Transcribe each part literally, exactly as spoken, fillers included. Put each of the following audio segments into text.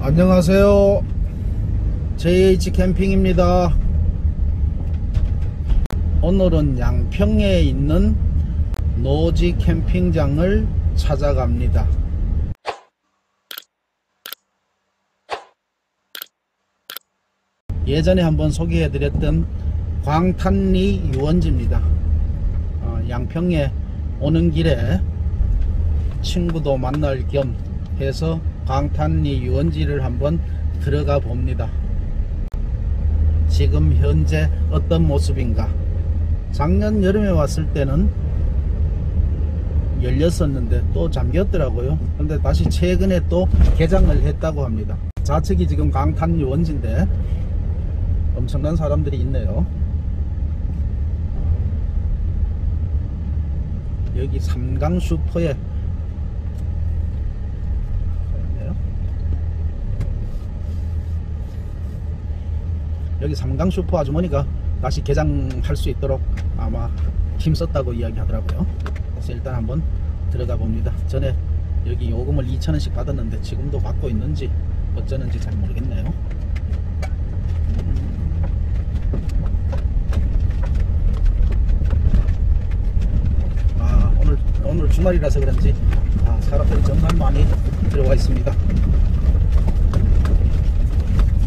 안녕하세요. 제이에이치 캠핑입니다. 오늘은 양평에 있는 노지 캠핑장을 찾아갑니다. 예전에 한번 소개해드렸던 광탄리 유원지입니다. 어, 양평에 오는 길에 친구도 만날 겸 해서 광탄리 유원지를 한번 들어가 봅니다. 지금 현재 어떤 모습인가? 작년 여름에 왔을 때는 열렸었는데 또 잠겼더라고요. 근데 다시 최근에 또 개장을 했다고 합니다. 좌측이 지금 광탄리 유원지인데 엄청난 사람들이 있네요. 여기 삼강 슈퍼에 여기 삼강 슈퍼 아주머니가 다시 개장할 수 있도록 아마 힘썼다고 이야기하더라고요. 그래서 일단 한번 들어가 봅니다. 전에 여기 요금을 이천 원씩 받았는데 지금도 받고 있는지 어쩌는지 잘 모르겠네요. 아, 오늘 오늘 주말이라서 그런지 아, 사람들이 정말 많이 들어와 있습니다.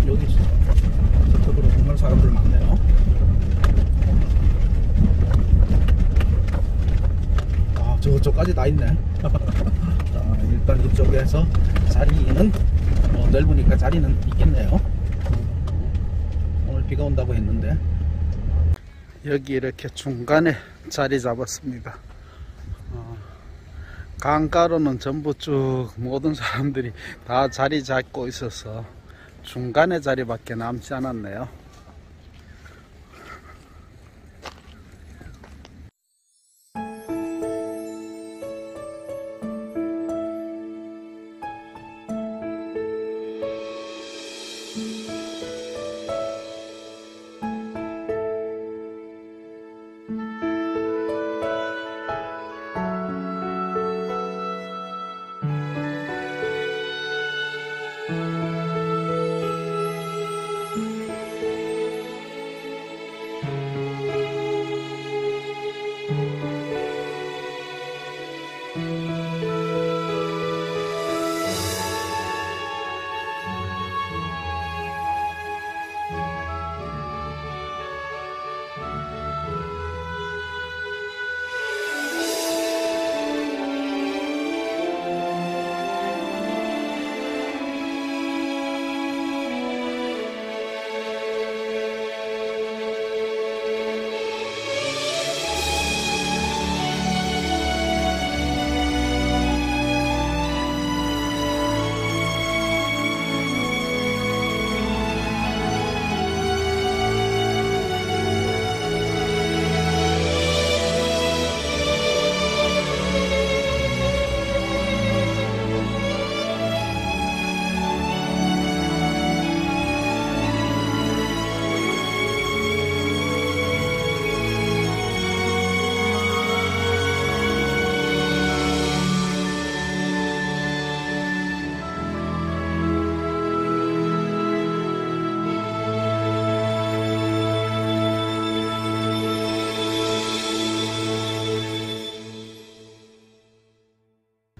여기 저쪽으로 정말 사람들 많네요. 아, 저쪽까지 다 있네. 자, 일단 이쪽에서 자리는 뭐 넓으니까 자리는 있겠네요. 오늘 비가 온다고 했는데 여기 이렇게 중간에 자리 잡았습니다. 어, 강가로는 전부 쭉 모든 사람들이 다 자리 잡고 있어서 중간에 자리밖에 남지 않았네요.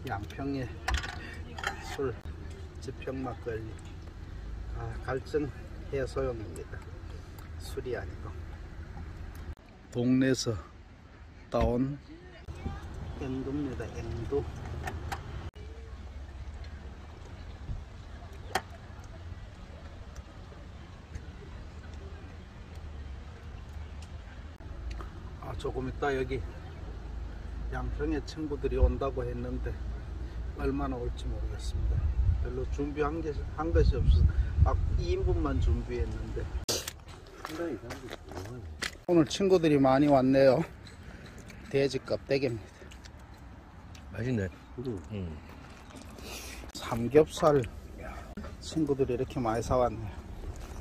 양평의 술, 지평막걸리, 아, 갈증 해소용입니다. 술이 아니고 동네에서 따온 엥두입니다. 엥두. 아, 조금 있다 여기 양평의 친구들이 온다고 했는데 얼마나 올지 모르겠습니다. 별로 준비한 게, 한 것이 없어서 막 이 인분만 준비했는데 오늘 친구들이 많이 왔네요. 돼지 껍데기입니다. 맛있네. 음. 삼겹살 친구들이 이렇게 많이 사왔네요.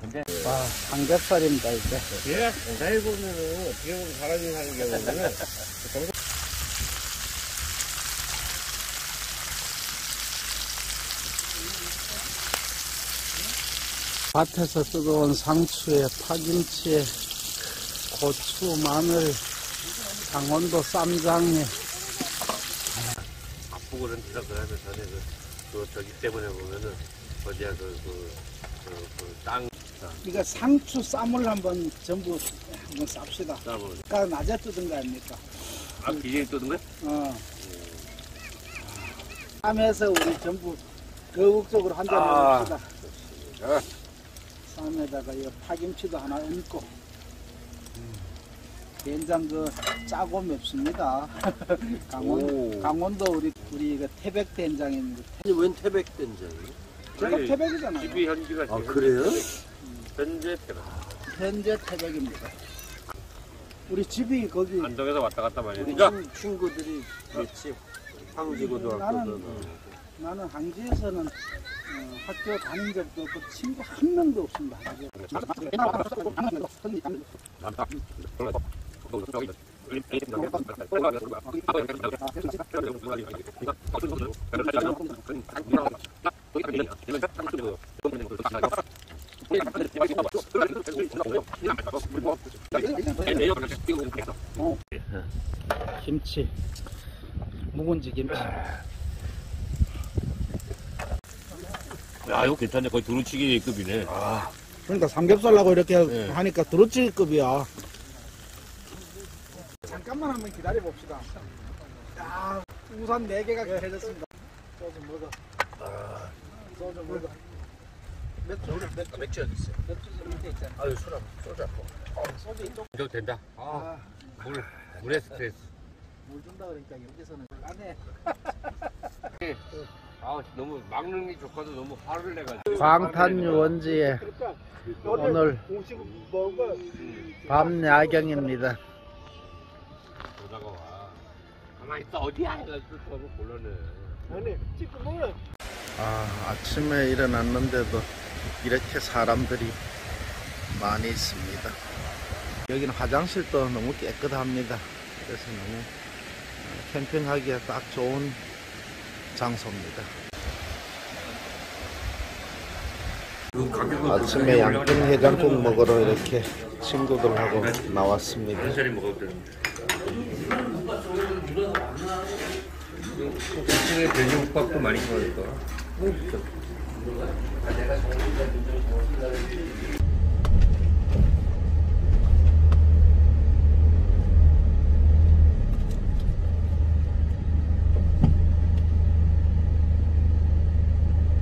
근데... 와, 삼겹살입니다. 이제 예? 살고는 어떻게 보면 사람이 사는 경우는 밭에서 뜯어온 상추에 파김치에 고추, 마늘, 강원도 쌈장에. 북으로는 들어가서 전에 그, 그 저기 때문에 보면은 어디야 그, 그, 그, 그 땅. 그러니까 상추 쌈을 한번 전부 한번 쌉시다. 쌉을. 그러니까 낮에 뜯은 거 아닙니까? 아, 비전에 뜯은 거야? 어. 쌈에서 우리 전부 거국적으로 한 잔 합시다. 아. 쌈에다가 이 파김치도 하나 얹고. 된장 그 짜고 맵습니다. 강원, 강원도 우리 우리 그 태백 된장인데. 아니 웬 태백 된장이에요? 제가 태백이잖아요. 집이 현지가. 아 그래요? 음. 현재 태백. 현재 태백입니다. 우리 집이 거기. 안동에서 왔다 갔다 많이. 우리 친, 친구들이 그렇지. 황지고등학교. 나는 나는 황지에서는 어, 학교 다닌 적도 없고 친구 한 명도 없습니다. 김치, 묵은지 김치. 야, 이거 괜찮네. 거의 두루치기급이네. 아, 그러니까 삼겹살하고 이렇게 네. 하니까 두루치기급이야. 잠깐만 한번 기다려 봅시다. 야, 우산 네 개가 개해졌습니다. 소주 먹어. 아, 소주 먹어. 맥주 맥주 맥주 어디 있어? 맥주 좀 밑에 있잖아. 아유, 소라 소주 아파. 어, 소주 이쪽. 이쪽 된다. 아, 아, 물 물에 스트레스. 물 준다 그러니까 여기서는 안 해. 아, 너무 막는 게 좋거든. 너무 화를 내가지고. 광탄 유원지에 오늘 밤 야경입니다. 보다가 와. 가만히 있어. 어디야? 너무 곤란해. 아니, 찍고 먹어. 아, 아침에 일어났는데도 이렇게 사람들이 많이 있습니다. 여기는 화장실도 너무 깨끗합니다. 그래서 너무 캠핑하기에 딱 좋은 장소입니다. 아침에 양념 해장국 먹으러 이렇게 친구들하고 나왔습니다. 아침에 돼지국밥도 많이 먹을 거야.